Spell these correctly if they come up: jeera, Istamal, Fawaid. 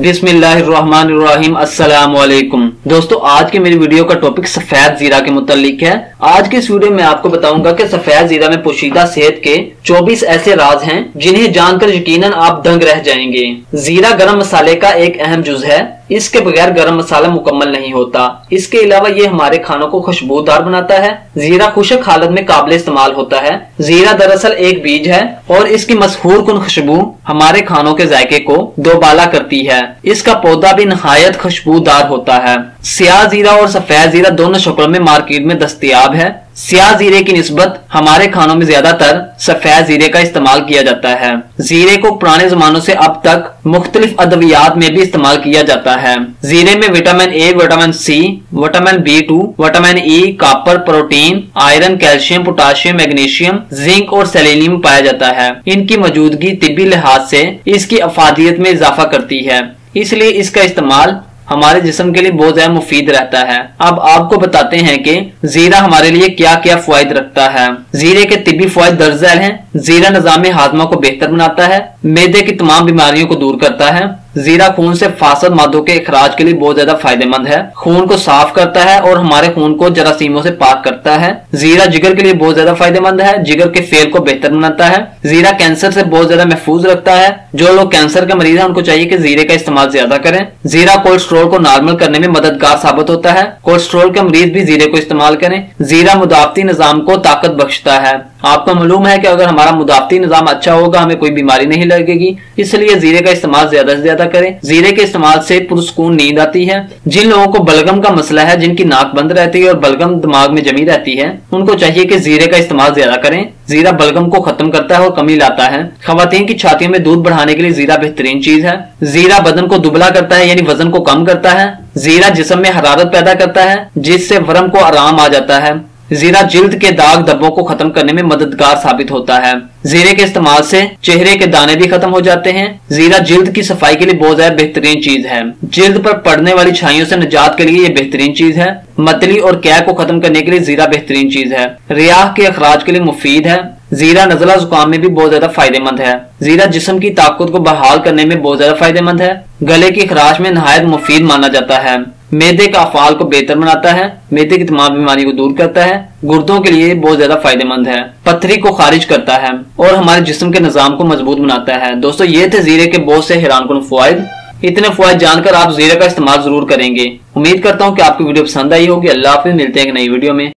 बिस्मिल्लाहिर्रहमानिर्रहीम अस्सलाम वालेकुम दोस्तों, आज के मेरी वीडियो का टॉपिक सफेद जीरा के मुतालिक है। आज के इस वीडियो में आपको बताऊंगा कि सफेद जीरा में पोशीदा सेहत के 24 ऐसे राज हैं जिन्हें जानकर यकीनन आप दंग रह जाएंगे। जीरा गरम मसाले का एक अहम जुज है। इसके बगैर गरम मसाला मुकम्मल नहीं होता। इसके अलावा ये हमारे खानों को खुशबूदार बनाता है। जीरा खुशक हालत में काबिल इस्तेमाल होता है। जीरा दरअसल एक बीज है और इसकी मसहूर कुन खुशबू हमारे खानों के जायके को दोबाला करती है। इसका पौधा भी नहायत खुशबूदार होता है। स्याह जीरा और सफेद जीरा दोनों शक्लों में मार्केट में दस्तयाब है। स्याह जीरे की निस्बत हमारे खानों में ज्यादातर सफेद जीरे का इस्तेमाल किया जाता है। जीरे को पुराने जमानों से अब तक मुख्तलिफ अद्वियात में भी इस्तेमाल किया जाता है। जीरे में vitamin A, vitamin C, vitamin B2, vitamin E, copper, protein, iron, calcium, potassium, magnesium, zinc और सेलेनियम पाया जाता है। इनकी मौजूदगी तिब्बी लिहाज से इसकी अफादियत में इजाफा करती है, इसलिए इसका इस्तेमाल हमारे जिस्म के लिए बहुत ज्यादा मुफीद रहता है। अब आपको बताते हैं कि जीरा हमारे लिए क्या क्या फायदे रखता है। जीरे के तिब्बी फायदे दर्जैल हैं। जीरा निज़ामे हाजमा को बेहतर बनाता है, मैदे की तमाम बीमारियों को दूर करता है। जीरा खून से फासद मादों के इखराज के लिए बहुत ज्यादा फायदेमंद है। खून को साफ करता है और हमारे खून को जरासीमों से पाक करता है। जीरा जिगर के लिए बहुत ज्यादा फायदेमंद है। जिगर के फेल को बेहतर बनाता है। जीरा कैंसर से बहुत ज्यादा महफूज रखता है। जो लोग कैंसर के मरीज हैं उनको चाहिए कि जीरे का इस्तेमाल ज्यादा करें। जीरा कोलेस्ट्रोल को नॉर्मल करने में मददगार साबित होता है। कोलेस्ट्रोल के मरीज भी जीरे को इस्तेमाल करें। जीरा मुदाफती निजाम को ताकत बख्शता है। आपको मालूम है कि अगर हमारा मुदाफती निजाम अच्छा होगा हमें कोई बीमारी नहीं लगेगी, इसलिए जीरे का इस्तेमाल ज्यादा से ज्यादा करें। जीरे के इस्तेमाल से पुरस्कून नींद आती है। जिन लोगों को बलगम का मसला है, जिनकी नाक बंद रहती है और बलगम दिमाग में जमी रहती है, उनको चाहिए कि जीरे का इस्तेमाल ज्यादा करें। जीरा बलगम को खत्म करता है और कमी लाता है। खवातीन की छातियों में दूध बढ़ाने के लिए जीरा बेहतरीन चीज है। जीरा बदन को दुबला करता है, यानी वजन को कम करता है। जीरा जिस्म में हरारत पैदा करता है, जिससे वरम को आराम आ जाता है। जीरा जिल्द के दाग धब्बों को खत्म करने में मददगार साबित होता है। जीरे के इस्तेमाल से चेहरे के दाने भी खत्म हो जाते हैं। जीरा जिल्द की सफाई के लिए बहुत ज्यादा बेहतरीन चीज है। जिल्द पर पड़ने वाली छाइयों से निजात के लिए ये बेहतरीन चीज है। मतली और कै को खत्म करने के लिए जीरा बेहतरीन चीज है। रियाह के अखराज के लिए मुफीद है। जीरा नजला जुकाम में भी बहुत ज्यादा फायदेमंद है। जीरा जिस्म की ताकत को बहाल करने में बहुत ज्यादा फायदेमंद है। गले की खराश में नहायत मुफीद माना जाता है। मैदे का अफाल को बेहतर बनाता है। मैदे की तमाम बीमारी को दूर करता है। गुर्दों के लिए बहुत ज्यादा फायदेमंद है। पथरी को खारिज करता है और हमारे जिस्म के निजाम को मजबूत बनाता है। दोस्तों, ये थे जीरे के बहुत से हैरानकुन फायदे। इतने फायदे जानकर आप जीरे का इस्तेमाल जरूर करेंगे। उम्मीद करता हूँ कि आपकी वीडियो पसंद आई होगी। अल्लाह हाफिज़, मिलते हैं एक नई वीडियो में।